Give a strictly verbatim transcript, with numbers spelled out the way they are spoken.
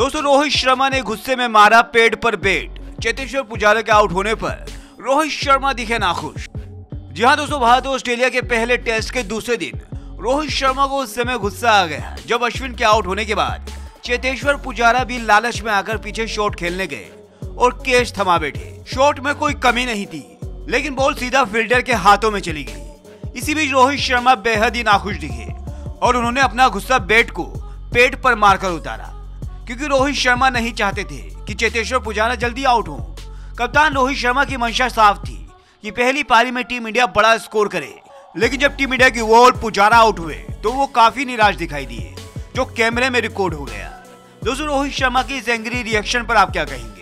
दोस्तों रोहित शर्मा ने गुस्से में मारा पेट पर बेट। चेतेश्वर पुजारा के आउट होने पर रोहित शर्मा दिखे नाखुश। जी हाँ दोस्तों, भारत और ऑस्ट्रेलिया के पहले टेस्ट के दूसरे दिन रोहित शर्मा को उस समय गुस्सा आ गया जब अश्विन के आउट होने के बाद चेतेश्वर पुजारा भी लालच में आकर पीछे शॉट खेलने गए और कैच थमा बैठे। शॉट में कोई कमी नहीं थी, लेकिन बॉल सीधा फील्डर के हाथों में चली गई। इसी बीच रोहित शर्मा बेहद ही नाखुश दिखे और उन्होंने अपना गुस्सा बैट को पेट पर मारकर उतारा, क्योंकि रोहित शर्मा नहीं चाहते थे कि चेतेश्वर पुजारा जल्दी आउट हो। कप्तान रोहित शर्मा की मंशा साफ थी कि पहली पारी में टीम इंडिया बड़ा स्कोर करे, लेकिन जब टीम इंडिया की ओर पुजारा आउट हुए तो वो काफी निराश दिखाई दिए, जो कैमरे में रिकॉर्ड हो गया। दोस्तों रोहित शर्मा के इस एंग्री रिएक्शन पर आप क्या कहेंगे?